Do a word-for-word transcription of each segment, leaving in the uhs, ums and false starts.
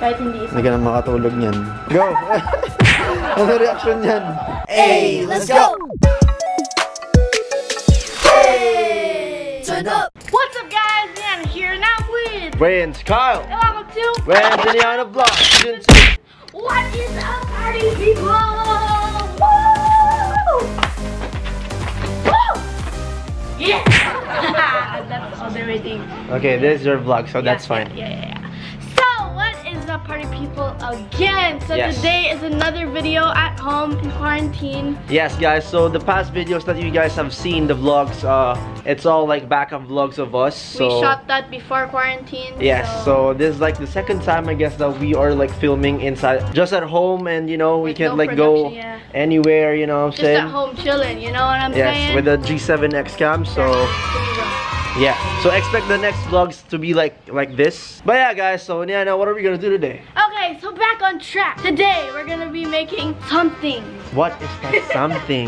Kahit hindi isa. Hindi ka nang makatulog niyan. Go! Ano reaction niyan? Hey! Let's go! Hey! Turn up! What's up guys? Niana here now with... Ranz Kyle! Hello, I'm up to... Ranz and Niana vlog! What is up, party people? Woo! Woo! Yeah! That's everything. Okay, this is your vlog, so yeah, that's fine. Yeah, yeah, yeah. Party people again. So yes, today is another video at home in quarantine. Yes guys, so the past videos that you guys have seen, the vlogs, uh it's all like backup vlogs of us. So we shot that before quarantine. Yes, so, so this is like the second time I guess that we are like filming inside, just at home, and you know we can't no like go yeah. anywhere, you know what I'm just saying? Just at home chilling, you know what I'm yes, saying? Yes, with the G seven X cam, so yeah, so expect the next vlogs to be like like this. But yeah guys, so Niana, what are we gonna do today? Okay, so back on track. Today we're gonna be making something. What is that something?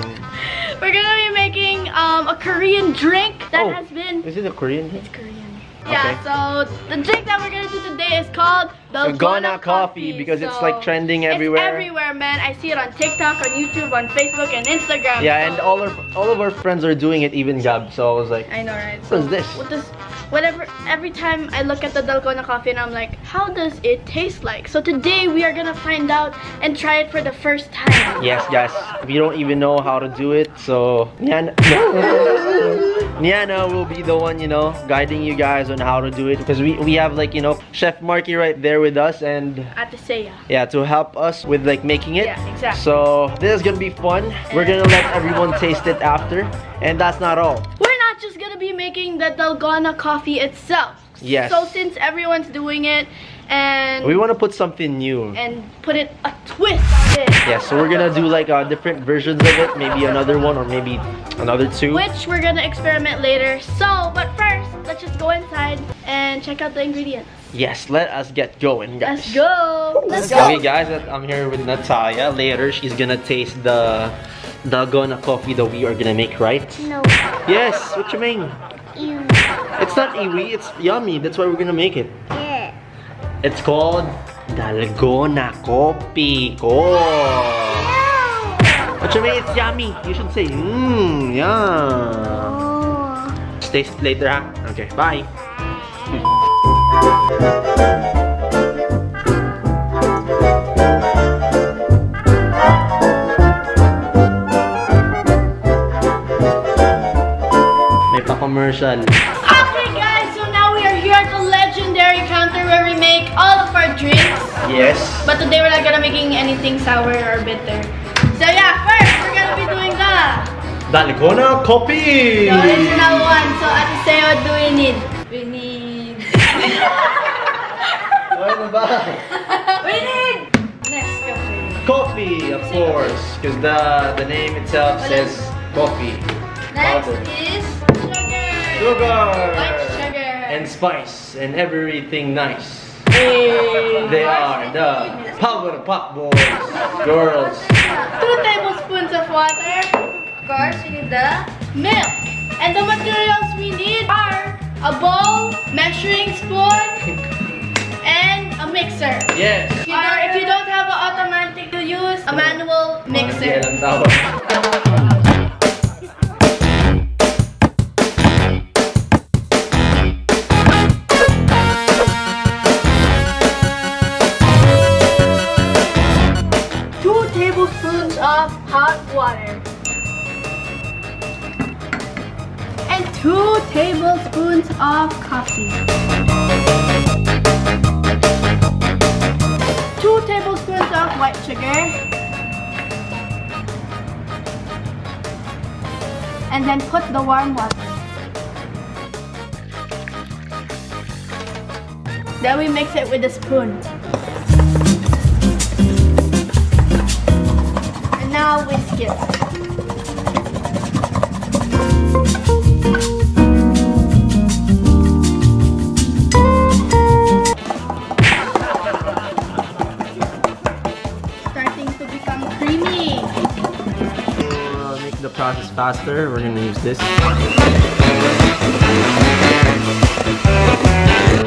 We're gonna be making um, a Korean drink that oh, has been... Is it a Korean drink? It's Korean. Yeah, okay. So the drink that we're gonna do today is called Dalgona coffee, coffee because so it's like trending everywhere. It's everywhere, man. I see it on TikTok, on YouTube, on Facebook, and Instagram. Yeah, so. and all our all of our friends are doing it, even Gab. So I was like, I know, right? What so is this? What does, whatever. Every time I look at the Dalgona coffee, and I'm like, how does it taste like? So today we are gonna find out and try it for the first time. Yes, guys. We don't even know how to do it, so Niana, Niana will be the one, you know, guiding you guys on how to do it, because we we have like, you know, Chef Mariki right there with us, and Ate Seiya, yeah, to help us with like making it. Yeah, exactly. So this is gonna be fun. And we're gonna let everyone taste it after, and that's not all. We're not just gonna be making the Dalgona coffee itself. Yes. So since everyone's doing it, and we want to put something new and put it a twist on it. Yeah, so we're gonna do like uh, different versions of it, maybe another one or maybe another two, which we're gonna experiment later. So, but first, let's just go inside and check out the ingredients. Yes, let us get going, guys. Let's go. Let's go. Okay, guys, I'm here with Natalia. Later, she's gonna taste the Dalgona coffee that we are gonna make, right? No. Yes. What you mean? Ew. It's not iwi. It's yummy. That's why we're gonna make it. Yeah. It's called Dalgona coffee. Oh. No. What you mean? It's yummy. You should say mmm. Yeah. Oh. Taste it later, huh? Okay. Bye. May pa-commercial. Okay guys, so now we are here at the legendary counter where we make all of our drinks. Yes. But today we're not gonna making anything sour or bitter. So yeah, first we're gonna be doing the Dalgona coffee. So it's now one. So Ate Seiya, what do we need? We need we need Nescafe. Coffee, of course, because the, the name itself says coffee. Next powder. Is sugar. Sugar. White sugar. And spice and everything nice. Hey. They are the Power Pop Boys, girls. Two tablespoons of water. Of course, we need the milk. And the materials we need are a bowl, measuring spoon, and a mixer. Yes. You know, if you don't have an automatic, to use a manual mixer. Two tablespoons of hot water. And two tablespoons of coffee. Two tablespoons of white sugar, and then put the warm water. Then we mix it with a spoon. And now whisk it. Process faster, we're gonna use this.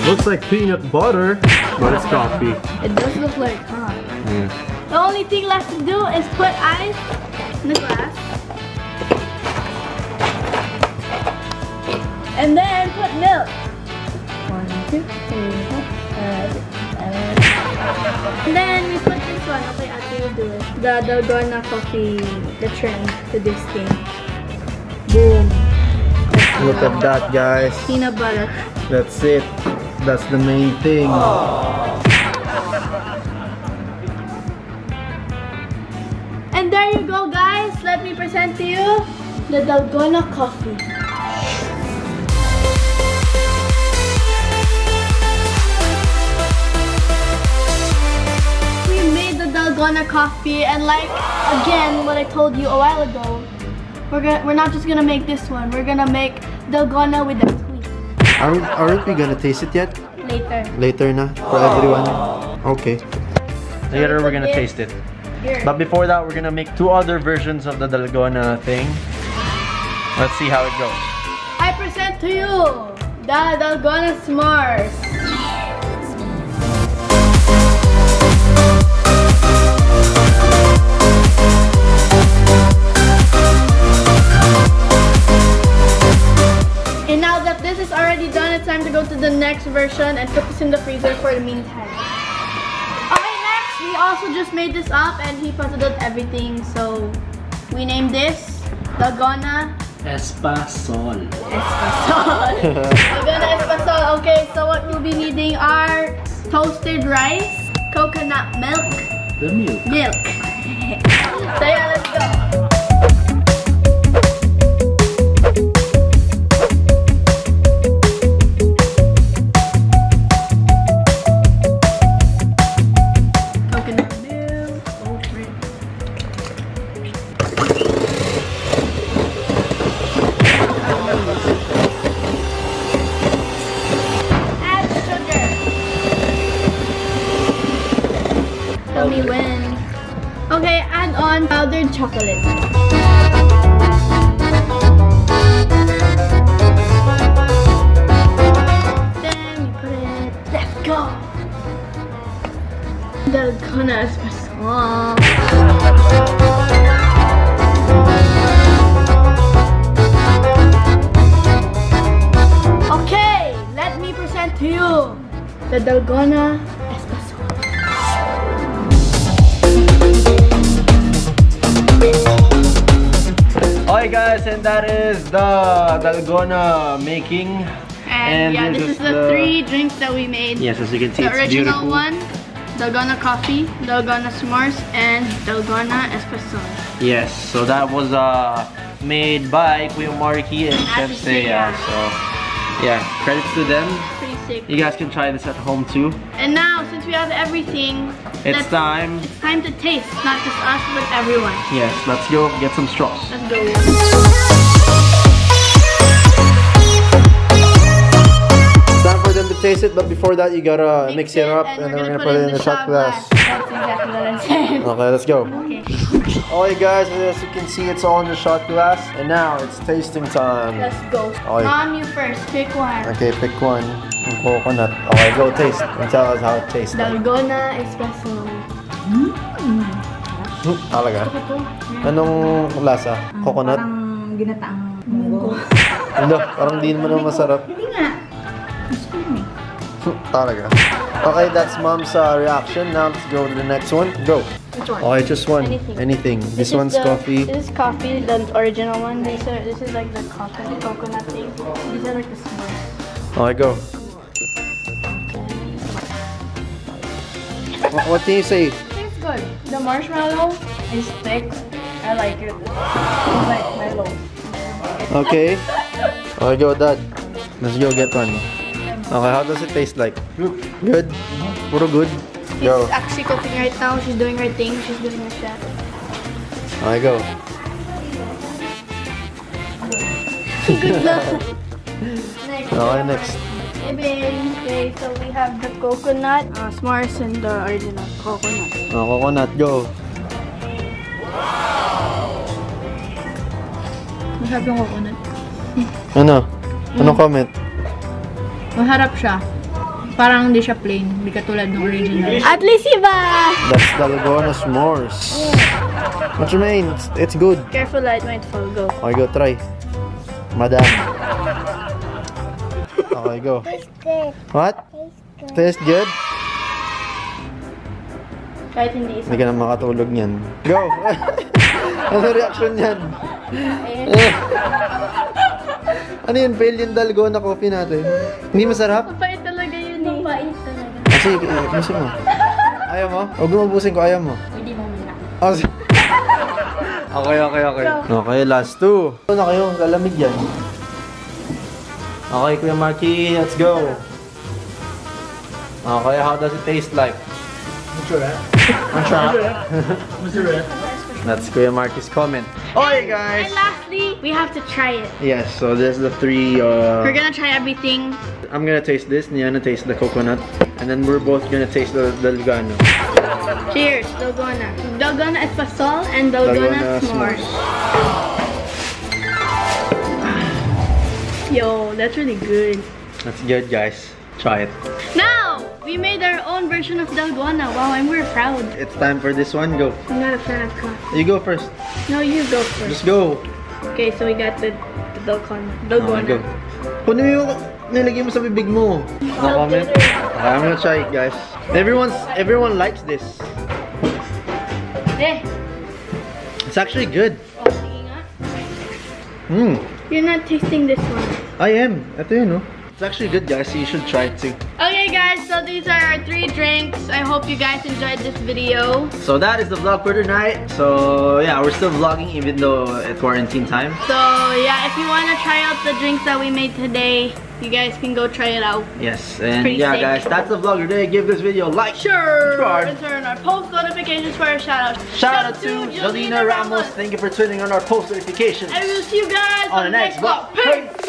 Looks like peanut butter, but it's coffee. It does look like huh? Yeah. The only thing left to do is put ice in the glass. And then put milk. One, two, three, four, five, six, seven. And then we put this one. Okay, after you do it. The Dalgona coffee, the trend to this thing. Boom. Look at that, guys. Peanut butter. That's it. That's the main thing. Aww. And there you go, guys. Let me present to you the Dalgona coffee. We made the Dalgona coffee, and like again, what I told you a while ago, we're gonna, we're not just gonna make this one. We're gonna make Dalgona with the. Aren't, aren't we gonna taste it yet? Later. Later na, for everyone. Okay. Later we're gonna taste it. Here. But before that, we're gonna make two other versions of the Dalgona thing. Let's see how it goes. I present to you the Dalgona S'mores. This is already done. It's time to go to the next version and put this in the freezer for the meantime. Okay, next, we also just made this up and he posted everything. So, we named this Dalgona Espasol. Espasol. Dalgona Espasol. Okay, so what we'll be needing are toasted rice, coconut milk. The milk. Milk. So yeah, let's go. Powdered chocolate. Then we put it. Let's go. Dalgona Espresso. Okay, let me present to you the Dalgona Espresso. Alright guys, and that is the Dalgona making. And, and yeah, this is the, the three drinks that we made. Yes, as you can see, the it's original beautiful. One, Dalgona coffee, Dalgona s'mores, and Dalgona espresso. Yes, so that was uh, made by Kuya Mariki and, and Chef Seiya. So yeah, credits to them. Pretty sick. You guys can try this at home too. And now, since we have everything, It's time. It's time to taste, not just us, but everyone. Yes, let's go get some straws. Let's go. It's time for them to taste it, but before that, you gotta mix, mix it up, and, and then we're gonna put it in the shot glass. That's exactly what I said. Okay, let's go. Okay. Alright, guys, as you can see, it's all in the shot glass, and now it's tasting time. Let's go. Right. Mom, you first. Pick one. Okay, pick one. Coconut. Okay, go taste and tell us how it tastes. Dalgona Espresso. Mm. Mm. Talaga. Anong lasa? Coconut? Parang ginataang munggo. Ano? Parang din mo na masarap. Hindi nga. Talaga. Okay, that's Mom's uh, reaction. Now let's go to the next one. Go. Which one? Oh, just one. Anything. Anything. This, this one's the, coffee. This is coffee, the original one. This is, this is like the coconut, coconut thing. These are like the s'mores. Alright, go. What do you say? It's good. The marshmallow is thick. I like it. It's like mellow. Okay. I'll go with that. Let's go get one. Okay, how does it taste like? Good? Puro good? She's go. Actually cooking right now. She's doing her thing. She's doing her chef. I go. Good luck. Next. Okay, next. Okay, so we have the coconut, uh, s'mores, and the original coconut. Oh, coconut, go! Masarap yung coconut. Ano? Anong comment? Masarap siya. Parang hindi siya plain, hindi katulad ng original. At least iba! That's Dalgona s'mores. Yeah. What you mean? It's good. Careful, it might fall. Go. Okay, go try. Madam. Okay, go. Tastes good. What? Tastes good? Kahit hindi isa. Hindi ka na makatulog niyan. Go! Ano reaction niyan? Ano yun? Fail yung Dalgona coffee natin. Hindi masarap? Mapait talaga yun eh. Mapait talaga. Kasi, gusto mo. Ayaw mo? Huwag gumabusin ko, ayaw mo. Hindi mo muna. Okay, okay, okay. Okay, last two. Ito na kayo, lalamig yan. Okay, Kuya Mariki, let's go. Okay, how does it taste like? Mature. Mature. Mature. That's Kuya Marki's comment. Alright guys! And lastly, we have to try it. Yes, so there's the three... Uh... We're gonna try everything. I'm gonna taste this, Niana taste the coconut, and then we're both gonna taste the Dalgona. Cheers, Dalgona. Dalgona is pasol and Dalgona s'mores. Yo, that's really good. That's good guys. Try it. Now! We made our own version of Dalgona. Wow, and we're proud. It's time for this one. Go. I'm not a fan of coffee. You go first. No, you go first. Just go. Okay, so we got the, the Dalgona. Dalgona. Go. Kuno yung nilagay mo sa bibig mo. No comment. I'm gonna try it, guys. Everyone's everyone likes this. Eh. It's actually good. Oh, sige nga. Hmm. You're not tasting this one. I am. Ito yun, no? It's actually good guys, so you should try it too. Okay guys, so these are our three drinks. I hope you guys enjoyed this video. So that is the vlog for tonight. So yeah, we're still vlogging even though it's quarantine time. So yeah, if you want to try out the drinks that we made today, you guys can go try it out. Yes, and yeah sick. Guys, that's the vlog today. Give this video a like, sure, and turn our post notifications for our shout out. Shout, shout out to Jolina Ramos. Ramos. Thank you for turning on our post notifications. And we'll see you guys on, on the next vlog. Peace!